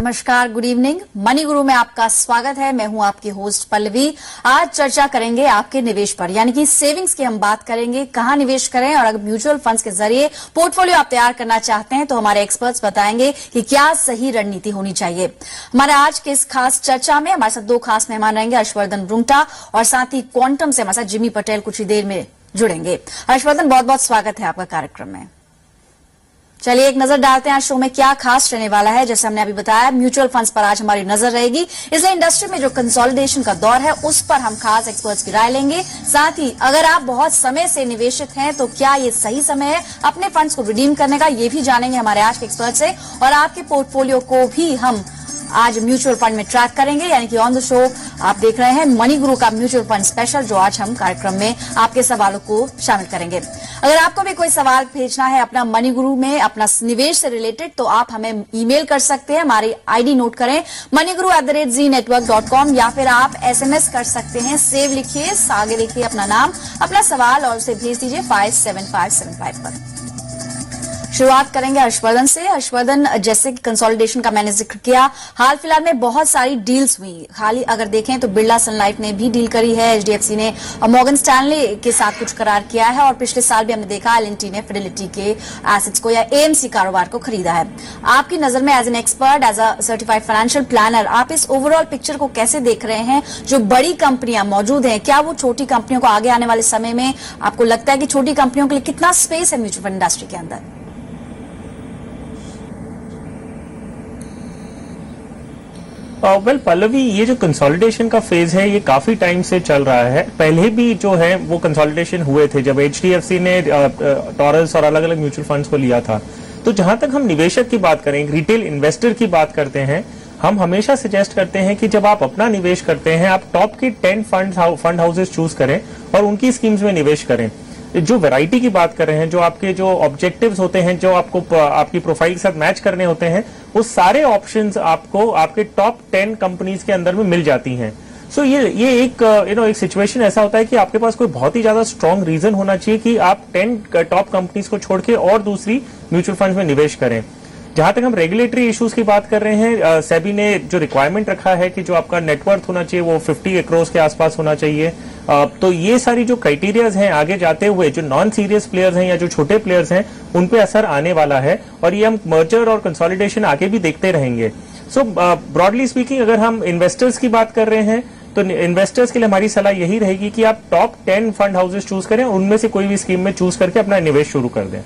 नमस्कार, good evening. Money Guru में आपका स्वागत है। मैं हूं आपकी होस्ट पल्लवी। आज चर्चा करेंगे आपके निवेश पर, यानी कि सेविंग्स की हम बात करेंगे, कहां निवेश करें और अगर म्यूचुअल फंड्स के जरिए पोर्टफोलियो आप तैयार करना चाहते हैं तो हमारे एक्सपर्ट्स बताएंगे कि क्या सही रणनीति होनी चाहिए। हमारे आज के इस खास चर्चा में हमारे साथ दो खास मेहमान रहेंगे, हर्षवर्धन रुंगटा और साथ ही क्वांटम से हमारे साथ जिमी पटेल कुछ ही देर में जुड़ेंगे। हर्षवर्धन, बहुत बहुत स्वागत है आपका कार्यक्रम में। चलिए एक नजर डालते हैं आज शो में क्या खास रहने वाला है। जैसे हमने अभी बताया, म्यूचुअल फंड्स पर आज हमारी नजर रहेगी, इसलिए इंडस्ट्री में जो कंसोलिडेशन का दौर है उस पर हम खास एक्सपर्ट्स की राय लेंगे। साथ ही अगर आप बहुत समय से निवेशित हैं तो क्या ये सही समय है अपने फंड्स को रिडीम करने का, ये भी जानेंगे हमारे आज के एक्सपर्ट से। और आपके पोर्टफोलियो को भी हम आज म्यूचुअल फंड में ट्रैक करेंगे, यानी कि ऑन द शो आप देख रहे हैं मनी गुरु का म्यूचुअल फंड स्पेशल, जो आज हम कार्यक्रम में आपके सवालों को शामिल करेंगे। अगर आपको भी कोई सवाल भेजना है अपना मनी गुरु में, अपना निवेश से रिलेटेड, तो आप हमें ईमेल कर सकते हैं। हमारी आईडी नोट करें, moneyguru@zeenetwork.com, या फिर आप SMS कर सकते हैं। सेव लिखिए, आगे लिखिए अपना नाम, अपना सवाल और उसे भेज दीजिए 57575 पर। शुरुआत करेंगे हर्षवर्धन से। हर्षवर्धन, जैसे कंसोलिडेशन का मैंने जिक्र किया, हाल फिलहाल में बहुत सारी डील्स हुई। खाली अगर देखें तो बिरला सन लाइफ ने भी डील करी है, HDFC ने मॉर्गन स्टैनली के साथ कुछ करार किया है, और पिछले साल भी हमने देखा LNT ने फिडेलिटी के एसेट्स को या AMC कारोबार को खरीदा है। आपकी नजर में as an expert, as a certified financial planner, आप इस ओवरऑल पिक्चर को कैसे देख रहे हैं? जो बड़ी कंपनियां मौजूद हैं, क्या वो छोटी कंपनियों को आगे आने वाले समय में आपको लगता है कि छोटी कंपनियों के लिए कितना स्पेस है म्यूचुअल फंड इंडस्ट्री के अंदर? वेल पल्लवी, ये जो कंसोलिडेशन का फेज है ये काफी टाइम से चल रहा है। पहले भी जो है वो कंसोलिडेशन हुए थे जब HDFC ने टॉरस और अलग अलग म्यूचुअल फंड्स को लिया था। तो जहां तक हम निवेशक की बात करें, रिटेल इन्वेस्टर की बात करते हैं, हम हमेशा सजेस्ट करते हैं कि जब आप अपना निवेश करते हैं आप टॉप के 10 फंड हाउसेज चूज करें और उनकी स्कीम्स में निवेश करें। जो वैरायटी की बात कर रहे हैं, जो आपके जो ऑब्जेक्टिव्स होते हैं, जो आपको आपकी प्रोफाइल के साथ मैच करने होते हैं, वो सारे ऑप्शंस आपको आपके टॉप 10 कंपनीज के अंदर में मिल जाती हैं। सो ये एक एक सिचुएशन ऐसा होता है कि आपके पास कोई बहुत ही ज्यादा स्ट्रांग रीजन होना चाहिए कि आप 10 टॉप कंपनीज को छोड़ के और दूसरी म्यूचुअल फंड में निवेश करें। जहां तक हम रेगुलेटरी इश्यूज की बात कर रहे हैं, सेबी ने जो रिक्वायरमेंट रखा है कि जो आपका नेटवर्थ होना चाहिए वो 50 करोड़ के आसपास होना चाहिए। तो ये सारी जो क्राइटेरियाज हैं आगे जाते हुए जो नॉन सीरियस प्लेयर्स हैं या जो छोटे प्लेयर्स हैं उन पे असर आने वाला है, और ये हम मर्जर और कंसोलिडेशन आगे भी देखते रहेंगे। सो ब्रॉडली स्पीकिंग, अगर हम इन्वेस्टर्स की बात कर रहे हैं तो इन्वेस्टर्स के लिए हमारी सलाह यही रहेगी कि आप टॉप 10 फंड हाउसेज चूज करें, उनमें से कोई भी स्कीम में चूज करके अपना निवेश शुरू कर दें।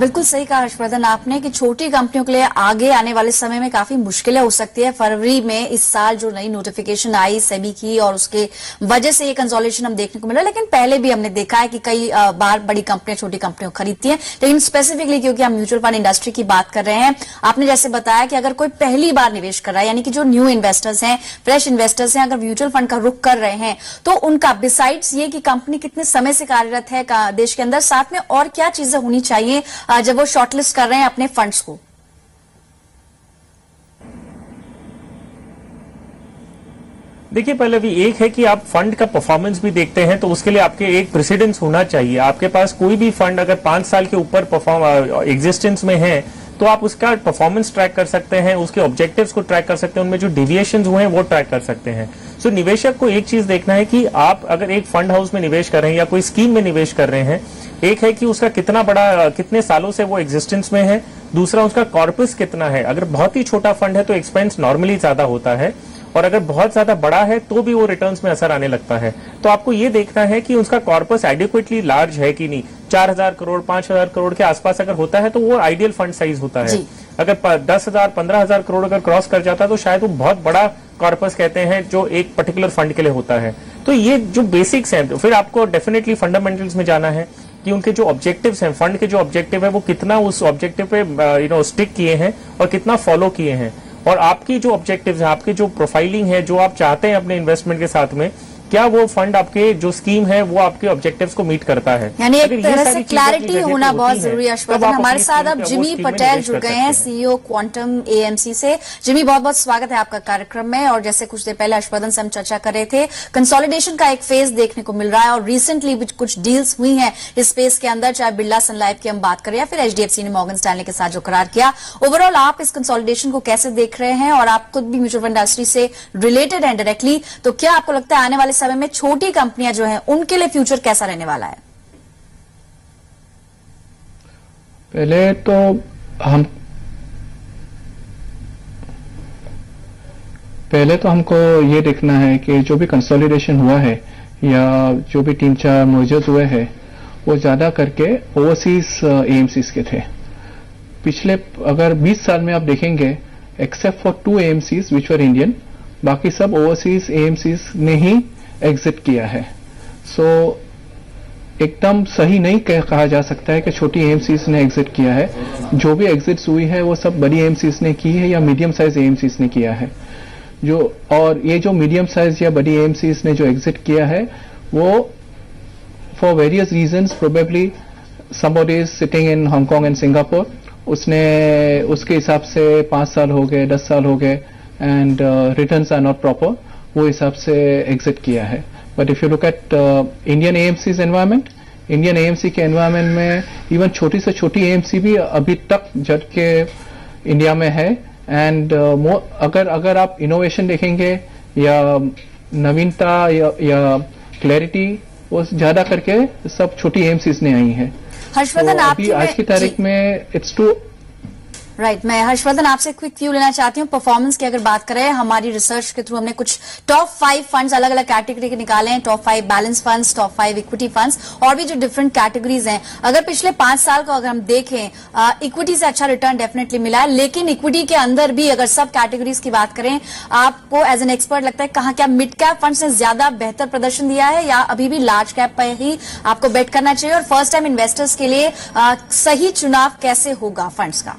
बिल्कुल सही कहा हर्षवर्धन आपने कि छोटी कंपनियों के लिए आगे आने वाले समय में काफी मुश्किलें हो सकती है। फरवरी में इस साल जो नई नोटिफिकेशन आई सेबी की, और उसके वजह से ये कंसोलिडेशन हम देखने को मिला, लेकिन पहले भी हमने देखा है कि कई बार बड़ी कंपनियां छोटी कंपनियों को खरीदती हैं। लेकिन स्पेसिफिकली क्योंकि हम म्यूचुअल फंड इंडस्ट्री की बात कर रहे हैं, आपने जैसे बताया कि अगर कोई पहली बार निवेश कर रहा है, यानी कि जो न्यू इन्वेस्टर्स हैं, फ्रेश इन्वेस्टर्स हैं, अगर म्यूचुअल फंड का रुख कर रहे हैं तो उनका बिसाइड्स ये कि कंपनी कितने समय से कार्यरत है देश के अंदर, साथ में और क्या चीजें होनी चाहिए जब वो शॉर्टलिस्ट कर रहे हैं अपने फंड्स को? देखिए पहले एक है कि आप फंड का परफॉर्मेंस भी देखते हैं, तो उसके लिए आपके एक प्रेसिडेंस होना चाहिए। आपके पास कोई भी फंड अगर 5 साल के ऊपर एग्जिस्टेंस में है तो आप उसका परफॉर्मेंस ट्रैक कर सकते हैं, उसके ऑब्जेक्टिव्स को ट्रैक कर सकते हैं, उनमें जो डिविएशन हुए हैं वो ट्रैक कर सकते हैं। सो निवेशक को एक चीज देखना है कि आप अगर एक फंड हाउस में निवेश कर रहे हैं या कोई स्कीम में निवेश कर रहे हैं, एक है कि उसका कितना बड़ा, कितने सालों से वो एग्जिस्टेंस में है, दूसरा उसका कॉर्पस कितना है। अगर बहुत ही छोटा फंड है तो एक्सपेंस नॉर्मली ज्यादा होता है, और अगर बहुत ज्यादा बड़ा है तो भी वो रिटर्न्स में असर आने लगता है। तो आपको ये देखना है कि उसका कॉर्पस एडिक्वेटली लार्ज है कि नहीं। 4000 करोड़ 5000 करोड़ के आसपास अगर होता है तो वो आइडियल फंड साइज होता है। अगर 10,000 15,000 करोड़ अगर क्रॉस कर जाता है तो शायद वो बहुत बड़ा कॉर्पस कहते हैं जो एक पर्टिकुलर फंड के लिए होता है। तो ये जो बेसिक्स है, फिर आपको डेफिनेटली फंडामेंटल्स में जाना है कि उनके जो ऑब्जेक्टिव्स हैं, फंड के जो ऑब्जेक्टिव है वो कितना उस ऑब्जेक्टिव पे स्टिक किए हैं और कितना फॉलो किए हैं, और आपकी जो ऑब्जेक्टिव्स हैं, आपके जो प्रोफाइलिंग है, जो आप चाहते हैं अपने इन्वेस्टमेंट के साथ में, क्या वो फंड आपके जो स्कीम है वो आपके ऑब्जेक्टिव्स को मीट करता है, यानी एक तरह से क्लैरिटी होना बहुत जरूरी है। हर्षवर्धन, हमारे साथ अब जिमी पटेल जुड़ गए हैं, सीईओ क्वांटम एएमसी से। जिमी, बहुत बहुत स्वागत है आपका कार्यक्रम में। और जैसे कुछ देर पहले हर्षवर्धन से हम चर्चा कर रहे थे, कंसोलिडेशन का एक फेज देखने को मिल रहा है और रिसेंटली कुछ डील्स हुई है इस स्पेस के अंदर, चाहे बिरला सन लाइफ की हम बात करें या फिर एचडीएफसी ने मॉर्गन स्टैनली के साथ जो करार किया। ओवरऑल आप इस कंसोलिडेशन को कैसे देख रहे हैं, और आप खुद भी म्यूचुअल फंड इंडस्ट्री से रिलेटेड है डायरेक्टली, तो क्या आपको लगता है आने वाले समय में छोटी कंपनियां जो हैं उनके लिए फ्यूचर कैसा रहने वाला है? पहले तो हमको ये देखना है कि जो भी कंसोलिडेशन हुआ है या जो भी तीन चार मर्जर्स हुए हैं वो ज्यादा करके ओवरसीज एएमसीज के थे। पिछले अगर 20 साल में आप देखेंगे except for 2 AMCs which were Indian, बाकी सब ओवरसीज एएमसीज ने ही एग्जिट किया है। सो एकदम सही नहीं कहा जा सकता है कि छोटी एएमसीज ने एग्जिट किया है। जो भी एग्जिट्स हुई है वो सब बड़ी एएमसीज ने की है या मीडियम साइज एएमसीज ने किया है। जो और ये जो मीडियम साइज या बड़ी एएमसीज ने जो एग्जिट किया है वो for various reasons, probably somebody is sitting in Hong Kong and Singapore, उसके हिसाब से 5 साल हो गए, 10 साल हो गए and returns are not proper, वो हिसाब से एग्जिट किया है। But if you look at Indian AMCs environment, Indian AMC के एनवायरमेंट में इवन छोटी से छोटी एएमसी भी अभी तक जट के इंडिया में है। एंड अगर आप इनोवेशन देखेंगे या नवीनता या क्लैरिटी, वो ज्यादा करके सब छोटी एएमसीज ने आई है। हर्षवर्धन, आपकी आज की तारीख में इट्स टू राइट। मैं हर्षवर्धन आपसे क्विक व्यू लेना चाहती हूँ परफॉर्मेंस की। अगर बात करें, हमारी रिसर्च के थ्रू हमने कुछ टॉप 5 फंड्स अलग अलग कैटेगरी के निकाले हैं, top 5 balance funds, top 5 equity funds और भी जो डिफरेंट कैटेगरीज हैं। अगर पिछले 5 साल को अगर हम देखें, इक्विटी से अच्छा रिटर्न डेफिनेटली मिला है, लेकिन इक्विटी के अंदर भी अगर सब कैटेगरीज की बात करें, आपको एज एन एक्सपर्ट लगता है कहां क्या मिड कैप फंड्स ने ज्यादा बेहतर प्रदर्शन दिया है या अभी भी लार्ज कैप पर ही आपको बेट करना चाहिए, और फर्स्ट टाइम इन्वेस्टर्स के लिए सही चुनाव कैसे होगा फंड्स का?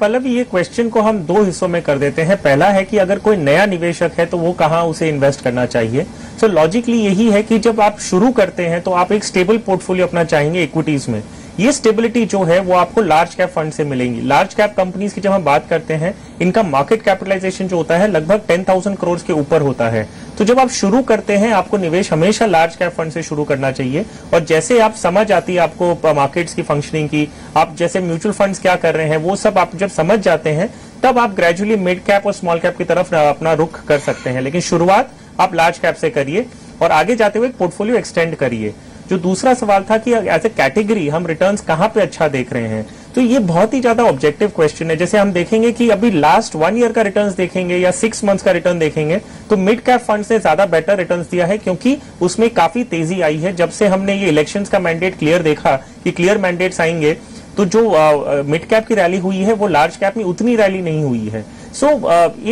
पल्लवी, ये क्वेश्चन को हम 2 हिस्सों में कर देते हैं। पहला है कि अगर कोई नया निवेशक है तो वो कहाँ उसे इन्वेस्ट करना चाहिए। सो लॉजिकली यही है कि जब आप शुरू करते हैं तो आप एक स्टेबल पोर्टफोलियो अपना चाहेंगे इक्विटीज में। ये स्टेबिलिटी जो है वो आपको लार्ज कैप फंड से मिलेंगी। लार्ज कैप कंपनीज की जब हम बात करते हैं, इनका मार्केट कैपिटलाइजेशन जो होता है लगभग 10,000 करोड़ के ऊपर होता है। तो जब आप शुरू करते हैं आपको निवेश हमेशा लार्ज कैप फंड से शुरू करना चाहिए। और जैसे आप समझ आती है आपको मार्केट्स की फंक्शनिंग की, आप जैसे म्यूचुअल फंड्स क्या कर रहे हैं वो सब आप जब समझ जाते हैं तब आप ग्रेजुअली मिड कैप और स्मॉल कैप की तरफ अपना रुख कर सकते हैं, लेकिन शुरुआत आप लार्ज कैप से करिए और आगे जाते हुए पोर्टफोलियो एक्सटेंड करिए। जो दूसरा सवाल था कि एज ए कैटेगरी हम रिटर्न्स कहाँ पे अच्छा देख रहे हैं, तो ये बहुत ही ज्यादा ऑब्जेक्टिव क्वेश्चन है। जैसे हम देखेंगे कि अभी लास्ट 1 ईयर का रिटर्न्स देखेंगे या 6 मंथ्स का रिटर्न देखेंगे तो मिड कैप फंड्स ने ज्यादा बेटर रिटर्न्स दिया है, क्योंकि उसमें काफी तेजी आई है। जब से हमने ये इलेक्शंस का मैंडेट क्लियर देखा कि क्लियर मैंडेट्स आएंगे, तो जो मिड कैप की रैली हुई है वो लार्ज कैप में उतनी रैली नहीं हुई है। सो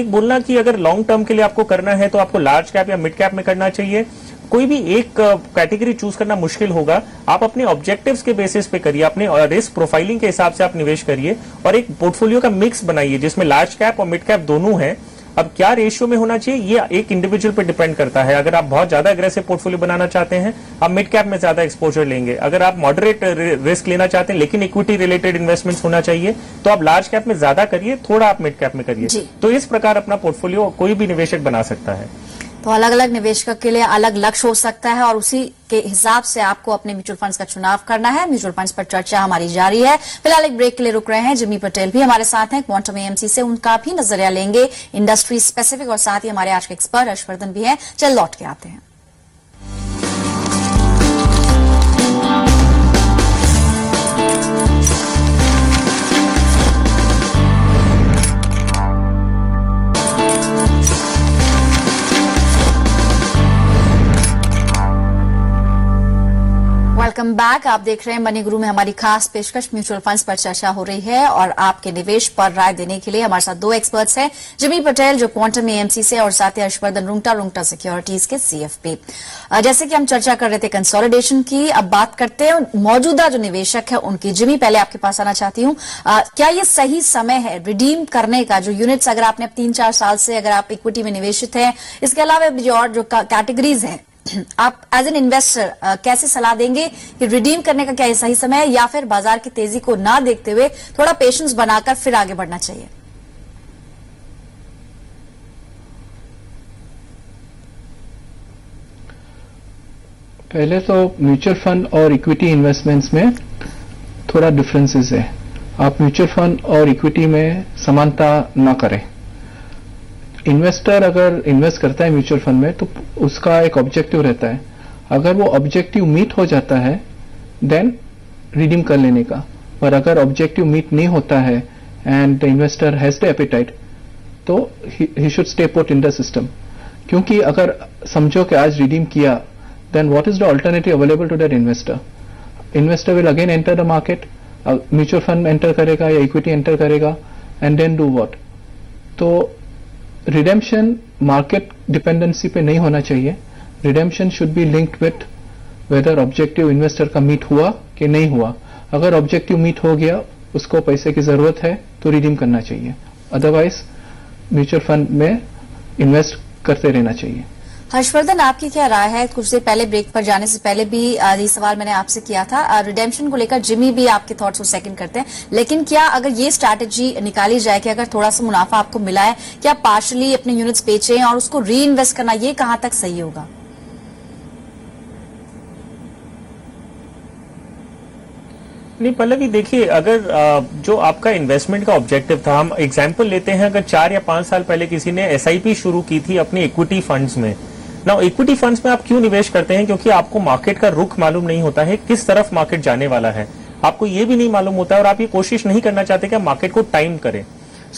एक बोलना कि अगर लॉन्ग टर्म के लिए आपको करना है तो आपको लार्ज कैप या मिड कैप में करना चाहिए, कोई भी एक कैटेगरी चूज करना मुश्किल होगा। आप अपने ऑब्जेक्टिव्स के बेसिस पे करिए, अपने रिस्क प्रोफाइलिंग के हिसाब से आप निवेश करिए और एक पोर्टफोलियो का मिक्स बनाइए जिसमें लार्ज कैप और मिड कैप दोनों है। अब क्या रेशियो में होना चाहिए ये एक इंडिविजुअल पे डिपेंड करता है। अगर आप बहुत ज्यादा अग्रेसिव पोर्टफोलियो बनाना चाहते हैं आप मिड कैप में ज्यादा एक्सपोजर लेंगे, अगर आप मॉडरेट रिस्क लेना चाहते हैं लेकिन इक्विटी रिलेटेड इन्वेस्टमेंट्स होना चाहिए तो आप लार्ज कैप में ज्यादा करिए, थोड़ा आप मिड कैप में करिए। तो इस प्रकार अपना पोर्टफोलियो कोई भी निवेशक बना सकता है। तो अलग अलग निवेशकों के लिए अलग लक्ष्य हो सकता है और उसी के हिसाब से आपको अपने म्यूचुअल फंड्स का चुनाव करना है। म्यूचुअल फंड्स पर चर्चा हमारी जारी है। फिलहाल एक ब्रेक के लिए रुक रहे हैं। जिमी पटेल भी हमारे साथ हैं क्वांटम एएमसी से, उनका भी नजरिया लेंगे इंडस्ट्री स्पेसिफिक, और साथ ही हमारे आज के एक्सपर्ट हर्षवर्धन भी हैं। चल लौट के आते हैं। Welcome back. आप देख रहे हैं मनी गुरु में हमारी खास पेशकश म्यूचुअल फंड्स पर चर्चा हो रही है और आपके निवेश पर राय देने के लिए हमारे साथ दो एक्सपर्ट्स हैं, जिमी पटेल जो क्वांटम एएमसी से और साथ ही हर्षवर्धन रुंगटा सिक्योरिटीज के सीएफपी। जैसे कि हम चर्चा कर रहे थे कंसोलिडेशन की, अब बात करते हैं मौजूदा जो निवेशक है उनकी। जिमी, पहले आपके पास आना चाहती हूं, क्या ये सही समय है रिडीम करने का जो यूनिट्स, अगर आपने 3-4 साल से अगर आप इक्विटी में निवेशित हैं, इसके अलावा और जो कैटेगरीज हैं, आप एज एन इन्वेस्टर कैसे सलाह देंगे कि रिडीम करने का क्या ये सही समय है या फिर बाजार की तेजी को ना देखते हुए थोड़ा पेशेंस बनाकर फिर आगे बढ़ना चाहिए? पहले तो म्यूचुअल फंड और इक्विटी इन्वेस्टमेंट्स में थोड़ा डिफरेंसेस है। आप म्यूचुअल फंड और इक्विटी में समानता ना करें। इन्वेस्टर अगर इन्वेस्ट करता है म्यूचुअल फंड में तो उसका एक ऑब्जेक्टिव रहता है, अगर वो ऑब्जेक्टिव मीट हो जाता है देन रिडीम कर लेने का, पर अगर ऑब्जेक्टिव मीट नहीं होता है and the investor has the appetite तो he should stay put in the system. क्योंकि अगर समझो कि आज रिडीम किया then what is the alternative available to that investor? Investor will again enter the market, mutual fund enter करेगा या equity enter करेगा एंड देन डू व्हाट। तो रिडेम्पशन मार्केट डिपेंडेंसी पे नहीं होना चाहिए। Redemption should be linked with whether objective investor का meet हुआ कि नहीं हुआ। अगर ऑब्जेक्टिव मीट हो गया, उसको पैसे की जरूरत है तो रिडीम करना चाहिए, अदरवाइज म्यूचुअल फंड में इन्वेस्ट करते रहना चाहिए। हर्षवर्धन, आपकी क्या राय है? कुछ देर पहले ब्रेक पर जाने से पहले भी ये सवाल मैंने आपसे किया था रिडेम्पशन को लेकर। जिमी भी आपके थॉट्स को सेकंड करते हैं, लेकिन क्या अगर ये स्ट्रैटेजी निकाली जाए कि अगर थोड़ा सा मुनाफा आपको मिला है क्या आप पार्शली अपने यूनिट्स बेचें और उसको रीइन्वेस्ट करना, ये कहां तक सही होगा? नहीं पल्लवी, देखिए अगर जो आपका इन्वेस्टमेंट का ऑब्जेक्टिव था, हम एग्जाम्पल लेते हैं, अगर 4 या 5 साल पहले किसी ने एसआईपी शुरू की थी अपने इक्विटी फंड्स में। ना इक्विटी फंड्स में आप क्यों निवेश करते हैं? क्योंकि आपको मार्केट का रुख मालूम नहीं होता है, किस तरफ मार्केट जाने वाला है आपको ये भी नहीं मालूम होता है, और आप ये कोशिश नहीं करना चाहते कि मार्केट को टाइम करें।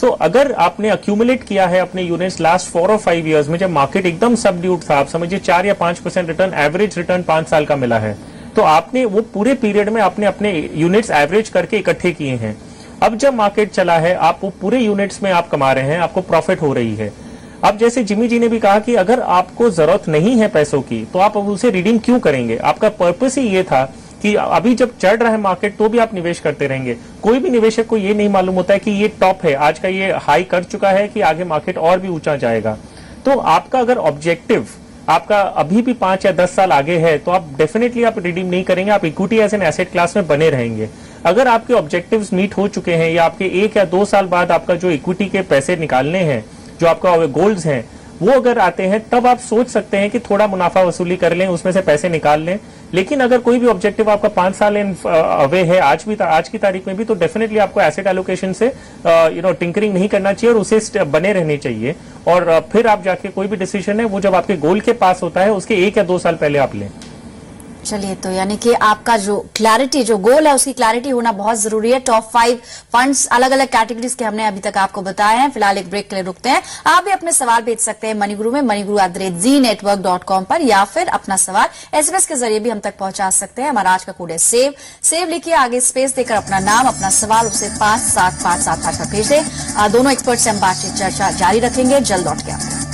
सो अगर आपने अक्यूमुलेट किया है अपने यूनिट्स लास्ट 4 और 5 ईयर्स में, जब मार्केट एकदम सबड्यूट था, आप समझिए 4 या 5% रिटर्न, एवरेज रिटर्न 5 साल का मिला है, तो आपने वो पूरे पीरियड में आपने अपने यूनिट्स एवरेज करके इकट्ठे किए हैं। अब जब मार्केट चला है, आप वो पूरे यूनिट्स में आप कमा रहे हैं, आपको प्रॉफिट हो रही है। अब जैसे जिमी जी ने भी कहा कि अगर आपको जरूरत नहीं है पैसों की तो आप अब उसे रिडीम क्यों करेंगे? आपका पर्पस ही ये था कि अभी जब चढ़ रहा है मार्केट तो भी आप निवेश करते रहेंगे। कोई भी निवेशक को ये नहीं मालूम होता है कि ये टॉप है, आज का ये हाई कर चुका है कि आगे मार्केट और भी ऊंचा जाएगा। तो आपका अगर ऑब्जेक्टिव आपका अभी भी 5 या 10 साल आगे है तो आप डेफिनेटली आप रिडीम नहीं करेंगे, आप equity as an asset class में बने रहेंगे। अगर आपके ऑब्जेक्टिव्स मीट हो चुके हैं या आपके 1 या 2 साल बाद आपका जो इक्विटी के पैसे निकालने हैं, जो आपका गोल्स हैं, वो अगर आते हैं तब आप सोच सकते हैं कि थोड़ा मुनाफा वसूली कर लें, उसमें से पैसे निकाल लें। लेकिन अगर कोई भी ऑब्जेक्टिव आपका 5 साल अवे है आज की तारीख में भी, तो डेफिनेटली आपको एसेट एलोकेशन से टिंकरिंग नहीं करना चाहिए और उसे बने रहने चाहिए। और फिर आप जाके कोई भी डिसीजन है वो जब आपके गोल के पास होता है उसके 1 या 2 साल पहले आप लें। चलिए, तो यानी कि आपका जो क्लैरिटी, जो गोल है उसकी क्लैरिटी होना बहुत जरूरी है। टॉप 5 फंड्स अलग अलग कैटेगरीज के हमने अभी तक आपको बताए हैं। फिलहाल एक ब्रेक के लिए रुकते हैं। आप भी अपने सवाल भेज सकते हैं मनी गुरु में, maniguru@zeenetwork.com पर, या फिर अपना सवाल एसएमएस के जरिए भी हम तक पहुंचा सकते हैं। हमारा आज का कोड है सेव। सेव लिखिए, आगे स्पेस देकर अपना नाम, अपना सवाल उसे 575758 पर भेज दें। दोनों एक्सपर्ट से हम बातचीत चर्चा जारी रखेंगे, जल्द लौट के आते हैं।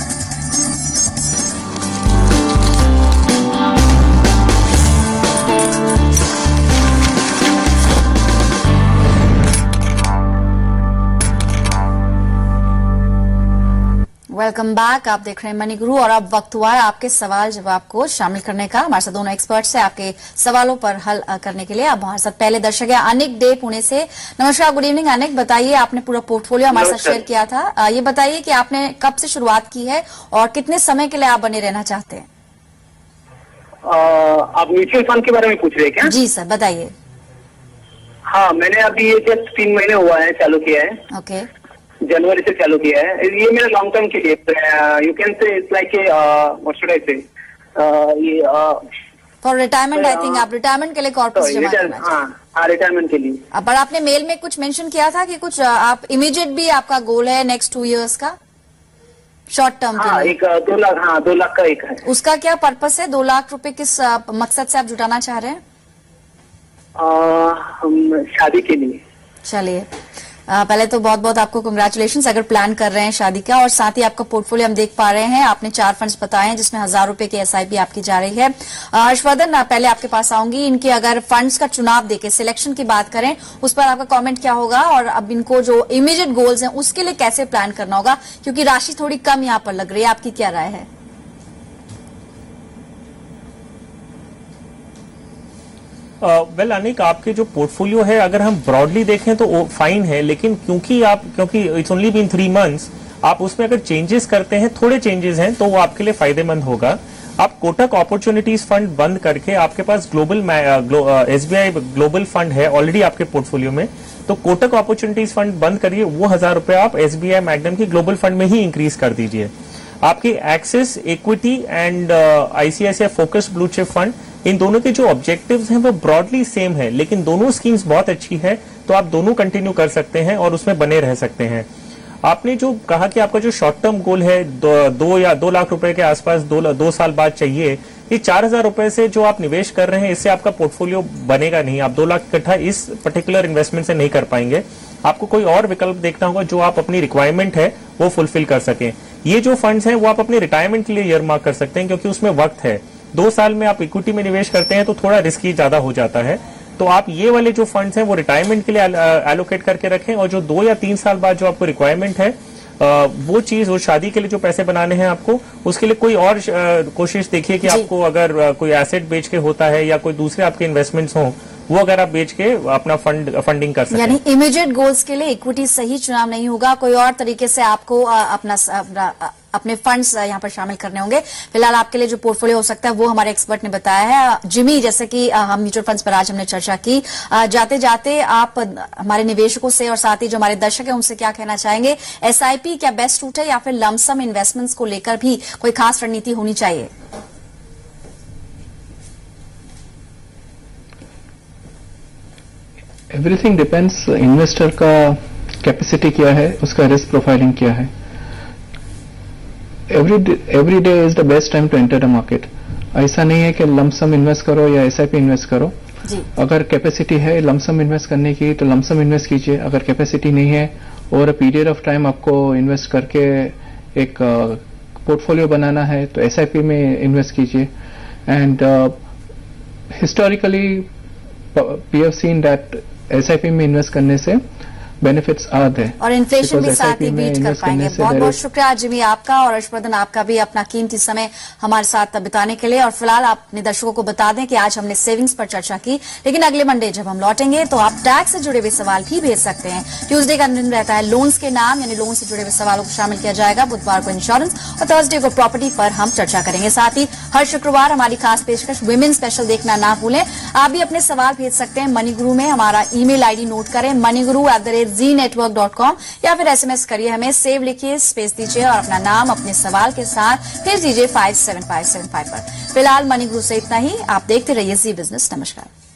Welcome back. आप देख रहे हैं मनी गुरु और अब वक्त हुआ है आपके सवाल जवाब को शामिल करने का। हमारे साथ दोनों एक्सपर्ट्स हैं आपके सवालों पर हल करने के लिए। अब हमारे साथ पहले दर्शक है अनिक देव पुणे से। नमस्कार, गुड इवनिंग अनिक। बताइए, आपने पूरा पोर्टफोलियो हमारे साथ शेयर किया था, ये बताइए कि आपने कब से शुरुआत की है और कितने समय के लिए आप बने रहना चाहते हैं? आप म्यूचुअल फंड के बारे में पूछ रहे हैं क्या? जी सर, बताइए। हाँ, मैंने अभी ये जस्ट 3 महीने हुआ है चालू किया है। ओके, जनवरी से चालू किया है। ये मेरा लॉन्ग टर्म के लिए, you can say it's like what should I say, ये फॉर रिटायरमेंट। आई थिंक आप रिटायरमेंट के लिए कॉर्पोरेट जमा करना चाहते हैं। हां, रिटायरमेंट के लिए। अब पर आपने मेल में कुछ मेंशन किया था कि कुछ आप इमीडिएट भी आपका गोल है नेक्स्ट 2 इयर्स का शॉर्ट टर्म के लिए। एक 2 लाख, हाँ 2 लाख का एक है। उसका क्या पर्पस है? 2 लाख रुपए किस मकसद से आप जुटाना चाह रहे हैं? शादी के लिए। चलिए, पहले तो बहुत बहुत आपको कंग्रेचुलेशंस अगर प्लान कर रहे हैं शादी का, और साथ ही आपका पोर्टफोलियो हम देख पा रहे हैं, आपने 4 फंड्स बताए हैं जिसमें ₹1000 की एसआईपी आपकी जा रही है। हर्षवर्धन, पहले आपके पास आऊंगी, इनके अगर फंड्स का चुनाव देके सिलेक्शन की बात करें उस पर आपका कमेंट क्या होगा, और अब इनको जो इमीडिएट गोल्स हैं उसके लिए कैसे प्लान करना होगा, क्योंकि राशि थोड़ी कम यहाँ पर लग रही है, आपकी क्या राय है? वेल अनिक, आपके जो पोर्टफोलियो है अगर हम ब्रॉडली देखें तो फाइन है, लेकिन क्योंकि इट्स ओनली बीन 3 मंथ्स, आप उसमें अगर चेंजेस करते हैं, थोड़े चेंजेस हैं, तो वो आपके लिए फायदेमंद होगा। आप कोटक अपॉर्चुनिटीज फंड बंद करके, आपके पास एसबीआई ग्लोबल फंड है ऑलरेडी आपके पोर्टफोलियो में, तो कोटक अपॉर्चुनिटीज फंड बंद करिए, वो ₹1000 आप एसबीआई मैग्नम की ग्लोबल फंड में ही इंक्रीज कर दीजिए। आपकी Axis equity and ICICI focused blue chip fund, इन दोनों के जो ऑब्जेक्टिव्स हैं वो ब्रॉडली सेम है, लेकिन दोनों स्कीम्स बहुत अच्छी है, तो आप दोनों कंटिन्यू कर सकते हैं और उसमें बने रह सकते हैं। आपने जो कहा कि आपका जो शॉर्ट टर्म गोल है ₹2 या 2 लाख के आसपास 2 साल बाद चाहिए, ये ₹4000 से जो आप निवेश कर रहे हैं इससे आपका पोर्टफोलियो बनेगा नहीं, आप 2 लाख इकट्ठा इस पर्टिकुलर इन्वेस्टमेंट से नहीं कर पाएंगे, आपको कोई और विकल्प देखना होगा जो आप अपनी रिक्वायरमेंट है वो फुलफिल कर सकें। ये जो फंड्स हैं वो आप अपने रिटायरमेंट के लिए ईयरमार्क कर सकते हैं, क्योंकि उसमें वक्त है। 2 साल में आप इक्विटी में निवेश करते हैं तो थोड़ा रिस्की ज्यादा हो जाता है, तो आप ये वाले जो फंड्स हैं वो रिटायरमेंट के लिए एलोकेट करके रखें, और जो 2 या 3 साल बाद जो आपको रिक्वायरमेंट है वो चीज, वो शादी के लिए जो पैसे बनाने हैं आपको, उसके लिए कोई और कोशिश देखिए कि आपको अगर कोई एसेट बेच के होता है या कोई दूसरे आपके इन्वेस्टमेंट्स हों, वो अगर आप बेच के अपना फंडिंग कर सकते हैं। यानी इमीडिएट गोल्स के लिए इक्विटी सही चुनाव नहीं होगा, कोई और तरीके से आपको अपने फंड्स यहां पर शामिल करने होंगे। फिलहाल आपके लिए जो पोर्टफोलियो हो सकता है वो हमारे एक्सपर्ट ने बताया है। जिमी, जैसे कि हम म्यूचुअल फंड्स पर आज हमने चर्चा की, जाते जाते आप हमारे निवेशकों से और साथ ही जो हमारे दर्शक हैं उनसे क्या कहना चाहेंगे? एसआईपी क्या बेस्ट रूट है या फिर लमसम इन्वेस्टमेंट्स को लेकर भी कोई खास रणनीति होनी चाहिए? एवरीथिंग डिपेंड्स, इन्वेस्टर का कैपेसिटी क्या है, उसका रिस्क प्रोफाइलिंग क्या है। Every day is the best time to enter the market. ऐसा नहीं है कि लमसम इन्वेस्ट करो या एसआईपी इन्वेस्ट करो जी। अगर कैपेसिटी है लमसम इन्वेस्ट करने की तो लमसम इन्वेस्ट कीजिए, अगर कैपेसिटी नहीं है और अ पीरियड ऑफ टाइम आपको इन्वेस्ट करके एक पोर्टफोलियो बनाना है तो एसआईपी में इन्वेस्ट कीजिए। And historically we have seen that SIP में इन्वेस्ट करने से बेनिफिट्स आ रहे हैं और इन्फ्लेशन भी साथ ही बीट कर पाएंगे। बहुत बहुत शुक्रिया जिमी आपका और हर्षवर्धन आपका भी अपना कीमती समय हमारे साथ बिताने के लिए। और फिलहाल आपने दर्शकों को बता दें कि आज हमने सेविंग्स पर चर्चा की, लेकिन अगले मंडे जब हम लौटेंगे तो आप टैक्स से जुड़े हुए सवाल भी भेज सकते हैं। ट्यूजडे का दिन रहता है लोन्स के नाम, यानी लोन से जुड़े हुए सवालों को शामिल किया जाएगा। बुधवार को इंश्योरेंस और थर्सडे को प्रॉपर्टी पर हम चर्चा करेंगे। साथ ही हर शुक्रवार हमारी खास पेशकश वुमेन स्पेशल देखना ना भूलें। आप भी अपने सवाल भेज सकते हैं मनी गुरु में। हमारा ईमेल आईडी नोट करें, maniguru@zeenetwork.com, या फिर SMS करिए हमें, सेव लिखिए, स्पेस दीजिए और अपना नाम अपने सवाल के साथ भेज दीजिए 57575 पर। फिलहाल मनी गुरु से इतना ही, आप देखते रहिए जी बिजनेस। नमस्कार।